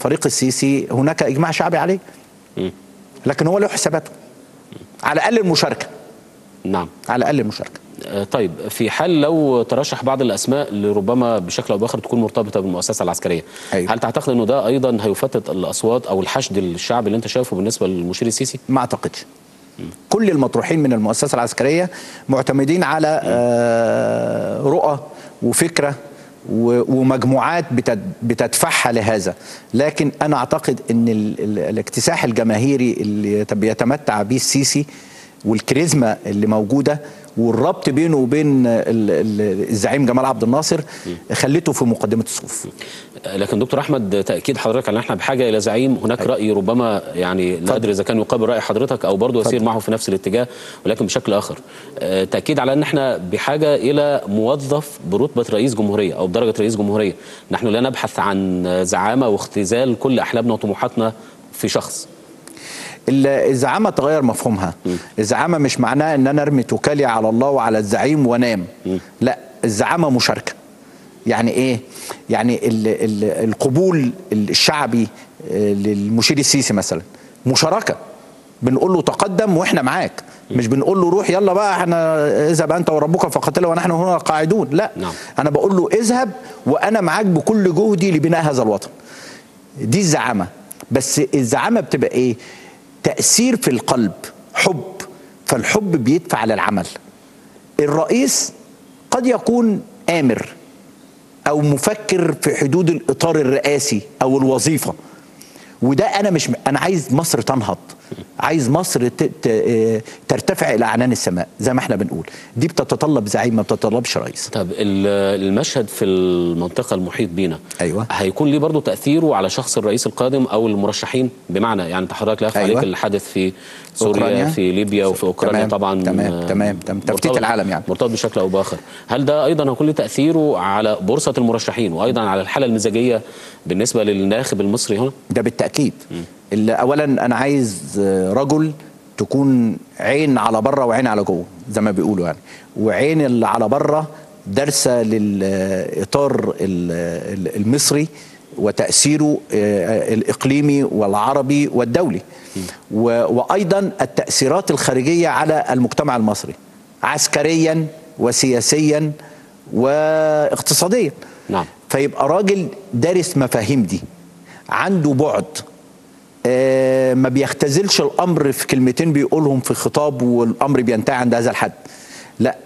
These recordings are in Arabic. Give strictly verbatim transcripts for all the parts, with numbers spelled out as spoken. فريق السيسي هناك إجماع شعبي عليه، لكن هو له حساباته، على الأقل المشاركة. نعم، على الأقل المشاركة. طيب، في حال لو ترشح بعض الأسماء لربما بشكل أو بآخر تكون مرتبطة بالمؤسسة العسكرية، أيوة. هل تعتقد أنه ده أيضا هيفتت الأصوات أو الحشد الشعبي اللي أنت شايفه بالنسبة للمشير السيسي؟ ما أعتقدش. كل المطروحين من المؤسسة العسكرية معتمدين على رؤى وفكرة ومجموعات بتدفعها لهذا، لكن أنا أعتقد أن الاكتساح الجماهيري اللي بيتمتع به السيسي والكاريزما اللي موجودة والربط بينه وبين الزعيم جمال عبد الناصر خليته في مقدمة الصفوف. لكن دكتور أحمد، تأكيد حضرتك أن احنا بحاجة إلى زعيم هناك أي. رأي ربما يعني لا أدري إذا كان يقابل رأي حضرتك أو برضه يسير معه في نفس الاتجاه ولكن بشكل آخر، تأكيد على أن احنا بحاجة إلى موظف برتبة رئيس جمهورية أو بدرجة رئيس جمهورية. نحن لا نبحث عن زعامة واختزال كل أحلامنا وطموحاتنا في شخص. الزعامة تغير مفهومها. الزعامة مش معناها ان انا ارمي توكالي على الله وعلى الزعيم وانام. لا، الزعامة مشاركة. يعني ايه؟ يعني ال ال القبول الشعبي للمشير السيسي مثلا مشاركة، بنقول له تقدم واحنا معاك، مش بنقول له روح يلا بقى احنا اذهب انت وربك فقاتله ونحن هنا قاعدون. لا، نعم. انا بقول له اذهب وانا معاك بكل جهدي لبناء هذا الوطن. دي الزعامة. بس الزعامة بتبقى ايه؟ تأثير في القلب، حب، فالحب بيدفع للعمل. الرئيس قد يكون آمر أو مفكر في حدود الإطار الرئاسي أو الوظيفة، وده أنا مش م... أنا عايز مصر تنهض، عايز مصر ت... ت... ترتفع إلى أعنان السماء زي ما احنا بنقول. دي بتتطلب زعيم، ما بتتطلبش رئيس. طب المشهد في المنطقة المحيط بينا، أيوة، هيكون ليه برضه تأثيره على شخص الرئيس القادم أو المرشحين؟ بمعنى يعني أنت حضرتك لا يخفى أيوة. عليك الحدث في سوريا، أوكرانيا، في ليبيا وفي أوكرانيا. تمام، طبعا تمام تمام تمام تفتيت العالم يعني مرتبط بشكل أو بآخر. هل ده أيضا هيكون ليه تأثيره على بورصة المرشحين وأيضا على الحالة المزاجية بالنسبة للناخب المصري هنا؟ ده بالتأكيد. اللي أولا أنا عايز رجل تكون عين على بره وعين على جوه زي ما بيقولوا يعني، وعين اللي على بره دارسة للإطار المصري وتأثيره الإقليمي والعربي والدولي، وأيضا التأثيرات الخارجية على المجتمع المصري عسكريا وسياسيا واقتصاديا. نعم. فيبقى راجل دارس مفاهيم دي، عنده بعد، آه ما بيختزلش الأمر في كلمتين بيقولهم في خطاب والأمر بينتهي عند هذا الحد. لا،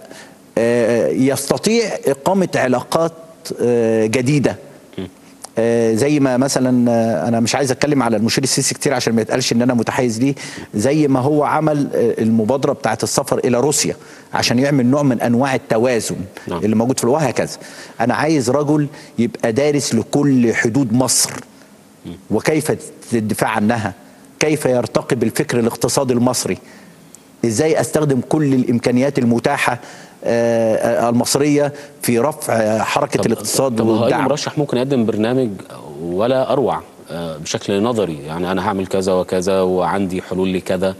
آه يستطيع إقامة علاقات آه جديدة، آه زي ما مثلا آه أنا مش عايز أتكلم على المشير السيسي كتير عشان ما يتقالش إن أنا متحيز ليه، زي ما هو عمل آه المبادرة بتاعة السفر إلى روسيا عشان يعمل نوع من أنواع التوازن. نعم. اللي موجود في الواقع كذا. أنا عايز رجل يبقى دارس لكل حدود مصر وكيف الدفاع عنها، كيف يرتقي بالفكر الاقتصادي المصري، ازاي استخدم كل الامكانيات المتاحه المصريه في رفع حركه طب الاقتصاد طب والدعم. هو مرشح ممكن يقدم برنامج ولا اروع بشكل نظري، يعني انا هعمل كذا وكذا وعندي حلول لكذا،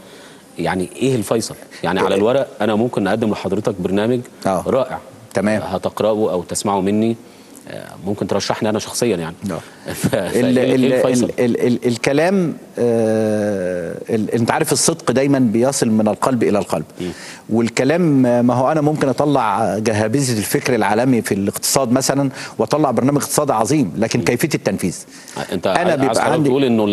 يعني ايه الفيصل؟ يعني على الورق انا ممكن اقدم لحضرتك برنامج أوه. رائع، تمام، هتقراه او تسمعه مني، ممكن ترشحني انا شخصيا يعني. ال ال ال الكلام آه ال انت عارف الصدق دايما بيصل من القلب الى القلب. م. والكلام، ما هو انا ممكن اطلع جهابزه الفكر العالمي في الاقتصاد مثلا واطلع برنامج اقتصادي عظيم، لكن م. كيفيه التنفيذ انت انا بيبقى عندي تقول انه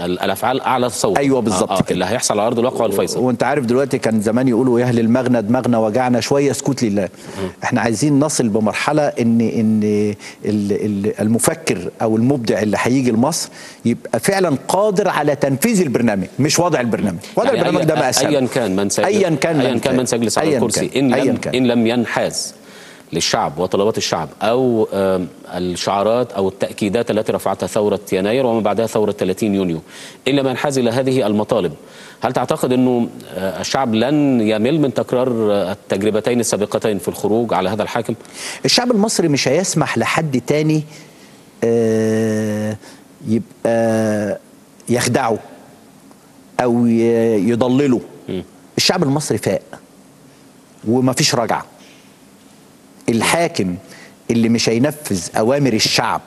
الافعال اعلى صوت. ايوه بالظبط. آه آه اللي هيحصل على ارض الواقع الفيصل. وانت عارف دلوقتي كان زمان يقولوا يا اهل المغنى دماغنا وجعنا شويه اسكت لله. احنا عايزين نصل بمرحله ان ان المفكر أو المبدع اللي هيجي لمصر يبقى فعلا قادر على تنفيذ البرنامج، مش وضع البرنامج. وضع يعني البرنامج ده مأساة أيا كان من سجل أيا كان من, كان من سجل على الكرسي، إن لم, إن لم ينحاز للشعب وطلبات الشعب أو الشعارات أو التأكيدات التي رفعتها ثورة يناير وما بعدها ثورة ثلاثين يونيو، إن لم ينحاز إلى هذه المطالب، هل تعتقد أنه الشعب لن يمل من تكرار التجربتين السابقتين في الخروج على هذا الحاكم؟ الشعب المصري مش هيسمح لحد تاني يبقى يخدعه أو يضلله. الشعب المصري فاق ومفيش رجعة. الحاكم اللي مش هينفذ أوامر الشعب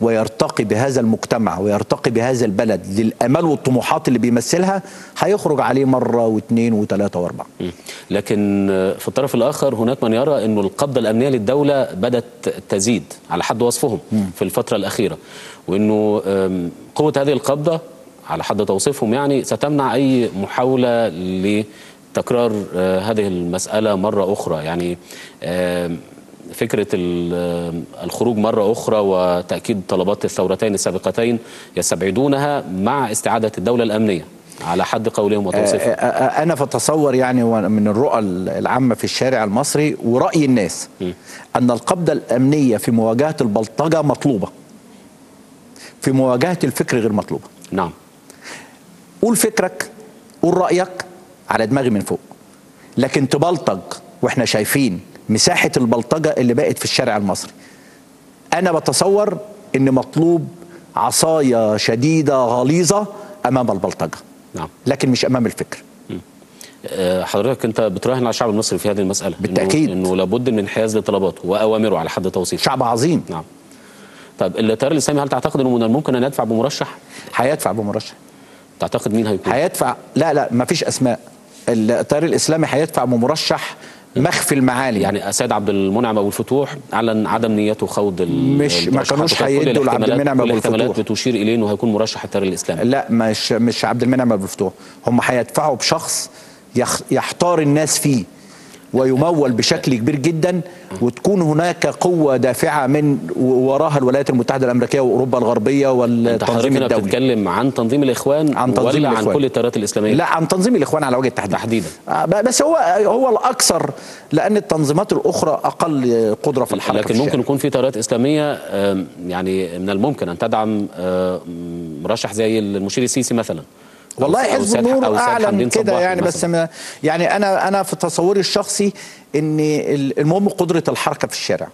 ويرتقي بهذا المجتمع ويرتقي بهذا البلد للأمال والطموحات اللي بيمثلها هيخرج عليه مرة واثنين وثلاثة واربعة. لكن في الطرف الآخر هناك من يرى أن القبضة الأمنية للدولة بدأت تزيد على حد وصفهم في الفترة الأخيرة، وأنه قوة هذه القبضة على حد توصيفهم يعني ستمنع أي محاولة لتكرار هذه المسألة مرة أخرى. يعني فكرة الخروج مرة أخرى وتأكيد طلبات الثورتين السابقتين يستبعدونها مع استعادة الدولة الأمنية على حد قولهم وتوصيفهم. أنا فتصور يعني من الرؤى العامة في الشارع المصري ورأي الناس م. أن القبضة الأمنية في مواجهة البلطجة مطلوبة، في مواجهة الفكر غير مطلوبة. نعم، قول فكرك قول رأيك على دماغي من فوق، لكن تبلطج وإحنا شايفين مساحة البلطجة اللي بقت في الشارع المصري. أنا بتصور إن مطلوب عصاية شديدة غليظة أمام البلطجة، نعم، لكن مش أمام الفكر. حضرتك أنت بتراهن على الشعب المصري في هذه المسألة بالتأكيد، إنه لابد من انحياز لطلباته وأوامره على حد توصيفه. شعب عظيم. نعم. طب التيار الإسلامي هل تعتقد إنه من الممكن أن يدفع بمرشح؟ هيدفع بمرشح. تعتقد مين هيكون؟ هيدفع، لا لا مفيش أسماء. التيار الإسلامي هيدفع بمرشح مخفي المعالي. يعني السيد عبد المنعم أبو الفتوح أعلن عدم نيته خوض مش ما كانوش هيدوا لعبد المنعم أبو الفتوح. الاحتمالات بتشير إليه إنه هيكون مرشح التيار الإسلامي. لا مش مش عبد المنعم أبو الفتوح، هم هيدفعوا بشخص يخ يحتار الناس فيه ويمول بشكل كبير جدا، وتكون هناك قوة دافعة من وراها الولايات المتحدة الأمريكية وأوروبا الغربية والتنظيم الدولي. انت بتتكلم عن تنظيم الإخوان عن تنظيم ولا الإخوان. عن كل التيارات الإسلامية؟ لا، عن تنظيم الإخوان على وجه التحديد تحديدا. بس هو هو الأكثر لأن التنظيمات الأخرى أقل قدرة في الحركة. لكن في ممكن يكون في تيارات إسلامية يعني من الممكن أن تدعم مرشح زي المشير السيسي مثلا. والله حزب النور اعلن كده يعني، بس يعني انا انا في تصوري الشخصي ان المهم قدره الحركه في الشارع.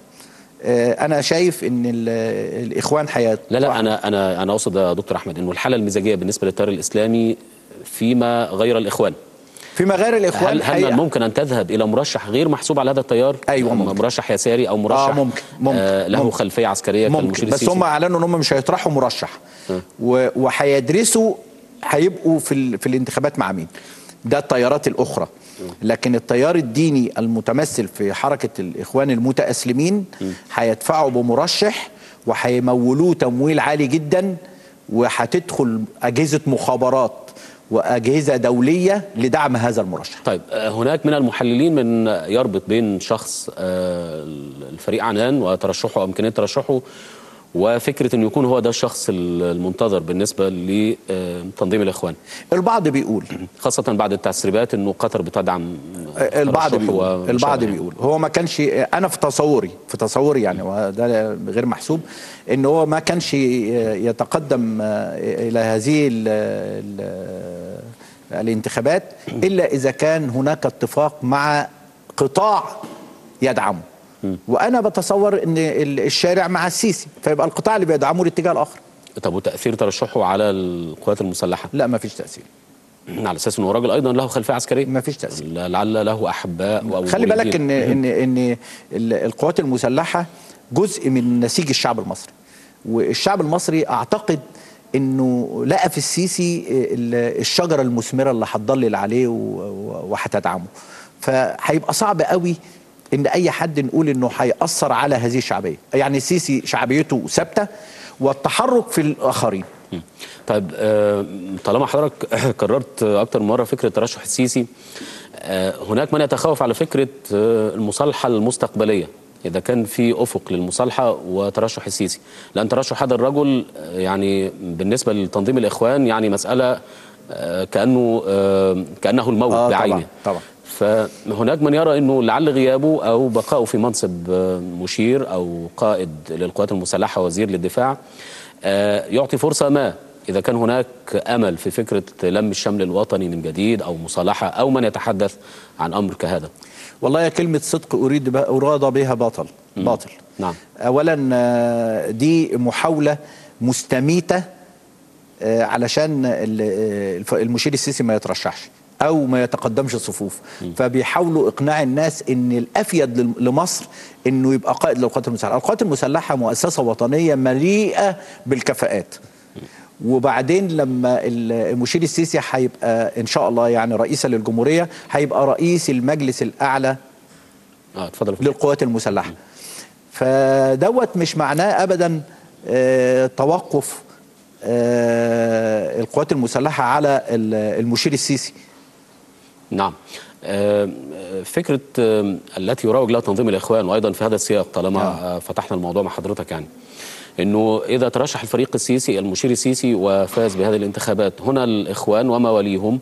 انا شايف ان الاخوان حياه. لا لا انا انا انا اقصد يا دكتور احمد انه الحاله المزاجيه بالنسبه للتيار الاسلامي فيما غير الاخوان فيما غير الاخوان هل, هل من ممكن ان تذهب الى مرشح غير محسوب على هذا التيار؟ ايوه ممكن. مرشح يساري او مرشح آه ممكن. ممكن. آه له ممكن. خلفيه عسكريه ممكن. بس هم اعلنوا ان هم مش هيطرحوا مرشح وهيدرسوا هيبقوا في في الانتخابات مع مين. ده التيارات الاخرى، لكن التيار الديني المتمثل في حركه الاخوان المتأسلمين هيدفعوا بمرشح وهيمولوه تمويل عالي جدا، وهتدخل اجهزه مخابرات واجهزه دوليه لدعم هذا المرشح. طيب هناك من المحللين من يربط بين شخص الفريق عنان وترشحه او امكانيه ترشحه وفكرة أن يكون هو ده الشخص المنتظر بالنسبة لتنظيم الإخوان. البعض بيقول خاصة بعد التسريبات أنه قطر بتدعم البعض بيقول البعض بيقول هو ما كانش. أنا في تصوري في تصوري يعني وده غير محسوب أنه هو ما كانش يتقدم إلى هذه ال ال الانتخابات إلا إذا كان هناك اتفاق مع قطاع يدعمه، وانا بتصور ان الشارع مع السيسي فيبقى القطاع اللي بيدعمه الاتجاه الاخر. طب وتاثير ترشحه على القوات المسلحه؟ لا ما فيش تاثير، على اساس انه راجل ايضا له خلفيه عسكريه. ما فيش تاثير، لعل له احباء او خلي بالك ان ان ان القوات المسلحه جزء من نسيج الشعب المصري، والشعب المصري اعتقد انه لقى في السيسي الشجره المثمره اللي هتضلل عليه وهتدعمه، فهيبقى صعب قوي إن أي حد نقول إنه هيأثر على هذه الشعبية. يعني السيسي شعبيته ثابتة والتحرك في الآخرين. طيب طالما حضرتك كررت أكتر من مرة فكرة ترشح السيسي، هناك من يتخوف على فكرة المصالحة المستقبلية إذا كان في أفق للمصالحة وترشح السيسي، لأن ترشح هذا الرجل يعني بالنسبة لتنظيم الإخوان يعني مسألة كأنه كأنه الموت آه بعينه. طبعا طبعا. فهناك من يرى أنه لعل غيابه أو بقائه في منصب مشير أو قائد للقوات المسلحة وزير للدفاع يعطي فرصة ما إذا كان هناك أمل في فكرة لم الشمل الوطني من جديد أو مصالحة أو من يتحدث عن أمر كهذا. والله يا كلمة صدق أريد أراد بها باطل باطل. نعم. أولا دي محاولة مستميتة علشان المشير السيسي ما يترشحش، أو ما يتقدمش الصفوف. فبيحاولوا إقناع الناس أن الأفيد لمصر أنه يبقى قائد للقوات المسلحة. القوات المسلحة مؤسسة وطنية مليئة بالكفاءات. وبعدين لما المشير السيسي هيبقى إن شاء الله يعني رئيسا للجمهورية، هيبقى رئيس المجلس الأعلى آه، للقوات المسلحة. فدوت مش معناه أبدا آه توقف آه القوات المسلحة على المشير السيسي. نعم، آه فكرة آه التي يروج لها تنظيم الإخوان، وأيضا في هذا السياق طالما آه. فتحنا الموضوع مع حضرتك، يعني أنه إذا ترشح الفريق السيسي المشير السيسي وفاز بهذه الانتخابات، هنا الإخوان وما وليهم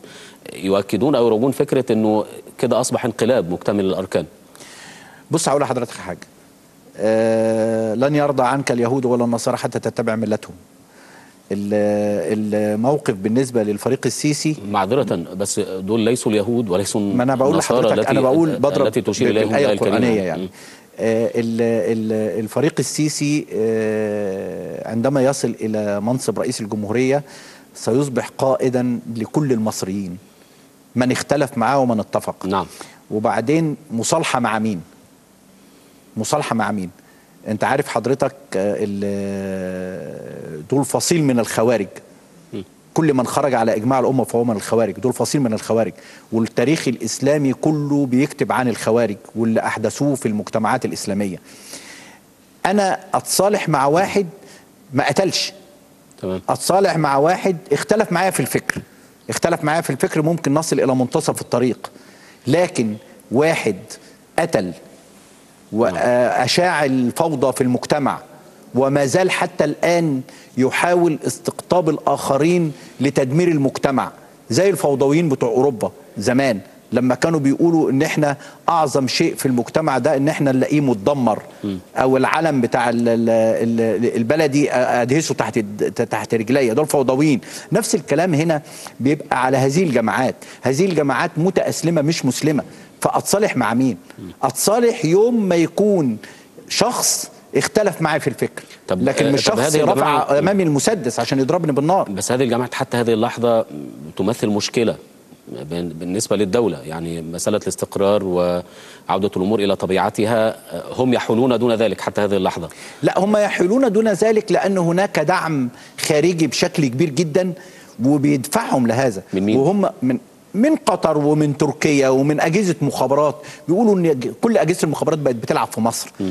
يؤكدون أو يروجون فكرة أنه كده أصبح انقلاب مكتمل الأركان. بص هقول لحضرتك حاجة، آه لن يرضى عنك اليهود ولا النصارى حتى تتبع ملتهم. الموقف بالنسبة للفريق السيسي، معذرة بس دول ليسوا اليهود وليسوا النصارى. ما أنا بقول لحضرتك، أنا بقول بضرب التي تشير إليها الآية القرآنية. يعني الفريق السيسي عندما يصل إلى منصب رئيس الجمهورية سيصبح قائدا لكل المصريين، من اختلف معاه ومن اتفق. نعم. وبعدين مصالحة مع مين؟ مصالحة مع مين؟ أنت عارف حضرتك دول فصيل من الخوارج. كل من خرج على إجماع الأمة فهو من الخوارج، دول فصيل من الخوارج، والتاريخ الإسلامي كله بيكتب عن الخوارج واللي أحدثوه في المجتمعات الإسلامية. أنا أتصالح مع واحد ما قتلش، تمام، أتصالح مع واحد اختلف معايا في الفكر، اختلف معايا في الفكر ممكن نصل إلى منتصف الطريق، لكن واحد قتل وأشاع الفوضى في المجتمع وما زال حتى الآن يحاول استقطاب الآخرين لتدمير المجتمع، زي الفوضويين بتوع أوروبا زمان لما كانوا بيقولوا إن إحنا أعظم شيء في المجتمع ده إن إحنا نلاقيه متدمر، أو العلم بتاع البلدي أدهسه تحت تحت رجليا، دول فوضويين. نفس الكلام هنا بيبقى على هذه الجماعات، هذه الجماعات متأسلمة مش مسلمة، فأتصالح مع مين؟ أتصالح يوم ما يكون شخص اختلف معي في الفكر، طب لكن مش طب شخص رفع أمامي المسدس عشان يضربني بالنار. بس هذه الجماعة حتى هذه اللحظة تمثل مشكلة بالنسبة للدولة، يعني مسألة الاستقرار وعودة الأمور إلى طبيعتها هم يحولون دون ذلك حتى هذه اللحظة. لا، هم يحولون دون ذلك لأن هناك دعم خارجي بشكل كبير جدا وبيدفعهم لهذا. من مين؟ وهم من من قطر ومن تركيا ومن أجهزة مخابرات، بيقولوا إن كل أجهزة المخابرات بقت بتلعب في مصر. م.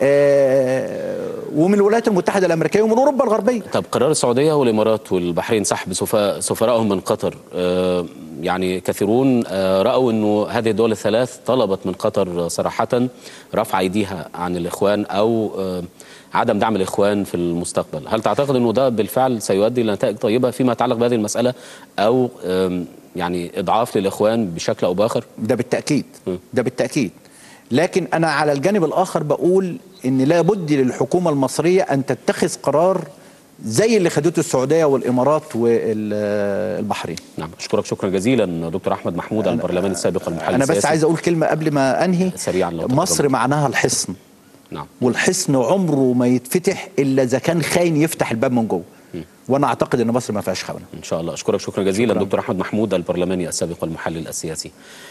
آه ومن الولايات المتحدة الأمريكية ومن أوروبا الغربية. طب قرار السعودية والإمارات والبحرين سحب سفرائهم من قطر، آه يعني كثيرون آه رأوا أنه هذه الدول الثلاث طلبت من قطر صراحة رفع أيديها عن الإخوان أو آه عدم دعم الإخوان في المستقبل. هل تعتقد أنه ده بالفعل سيؤدي إلى نتائج طيبة فيما يتعلق بهذه المسألة، أو آه يعني إضعاف للإخوان بشكل أو بآخر؟ ده بالتأكيد، ده بالتأكيد، لكن أنا على الجانب الآخر بقول إن لابد للحكومة المصرية أن تتخذ قرار زي اللي خدته السعودية والإمارات والبحرين. نعم، أشكرك شكرا جزيلا دكتور أحمد محمود البرلمان السابق المحلل السياسي. أنا بس عايز أقول كلمة قبل ما أنهي سريعا، مصر معناها الحصن. نعم، والحصن عمره ما يتفتح إلا إذا كان خاين يفتح الباب من جوه، وانا اعتقد ان مصر ما فيهاش خونه. ان شاء الله، اشكرك شكرا جزيلا دكتور احمد محمود البرلماني السابق المحلل السياسي.